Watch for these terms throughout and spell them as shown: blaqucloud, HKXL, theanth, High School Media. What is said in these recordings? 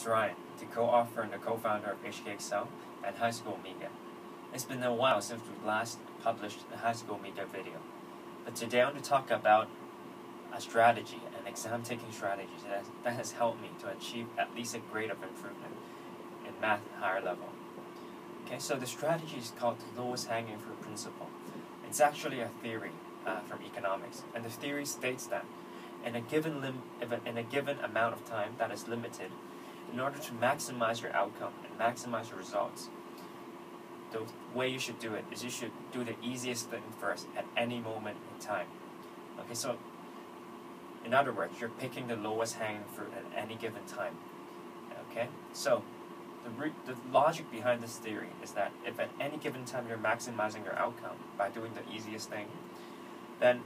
It's Ryan, the co-author and the co-founder of HKXL and High School Media. It's been a while since we last published the High School Media video, but today I want to talk about a strategy, an exam-taking strategy that has helped me to achieve at least a grade of improvement in math at higher level. Okay, so the strategy is called the lowest hanging fruit principle. It's actually a theory from economics, and the theory states that in a given amount of time that is limited, in order to maximize your outcome and maximize your results, the way you should do it is you should do the easiest thing first at any moment in time. Okay, so in other words, you're picking the lowest hanging fruit at any given time. Okay, so the logic behind this theory is that if at any given time you're maximizing your outcome by doing the easiest thing, then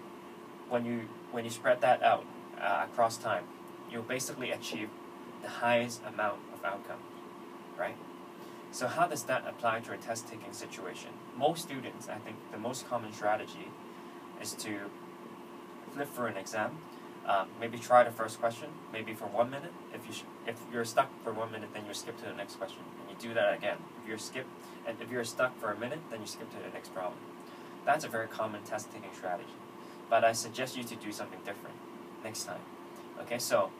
when you spread that out across time, you'll basically achieve the highest amount of outcome, right? So how does that apply to a test-taking situation? Most students, I think the most common strategy is to flip through an exam, maybe try the first question, maybe for 1 minute. If you're stuck for 1 minute, then you skip to the next question, and you do that again. If you're stuck for a minute, then you skip to the next problem. That's a very common test-taking strategy, but I suggest you to do something different next time. Okay, so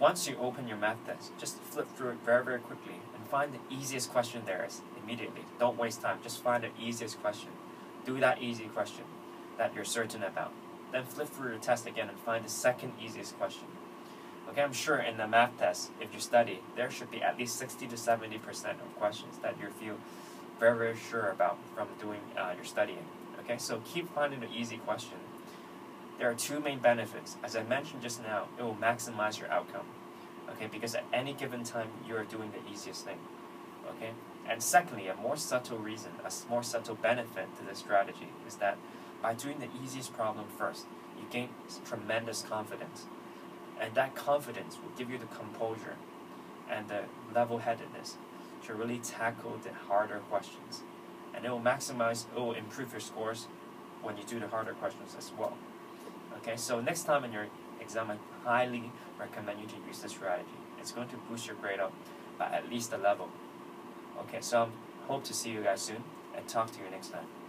once you open your math test, just flip through it very, very quickly and find the easiest question there is immediately. Don't waste time. Just find the easiest question. Do that easy question that you're certain about. Then flip through your test again and find the second easiest question. Okay, I'm sure in the math test, if you study, there should be at least 60 to 70% of questions that you feel very, very sure about from doing your studying. Okay, so keep finding the easy question. There are two main benefits. As I mentioned just now, it will maximize your outcome. Okay, because at any given time, you are doing the easiest thing. Okay, and secondly, a more subtle reason, a more subtle benefit to this strategy is that by doing the easiest problem first, you gain tremendous confidence. And that confidence will give you the composure and the level-headedness to really tackle the harder questions. And it will maximize, it will improve your scores when you do the harder questions as well. Okay, so next time in your exam, I highly recommend you to use this strategy. It's going to boost your grade up by at least a level. Okay, so I hope to see you guys soon and talk to you next time.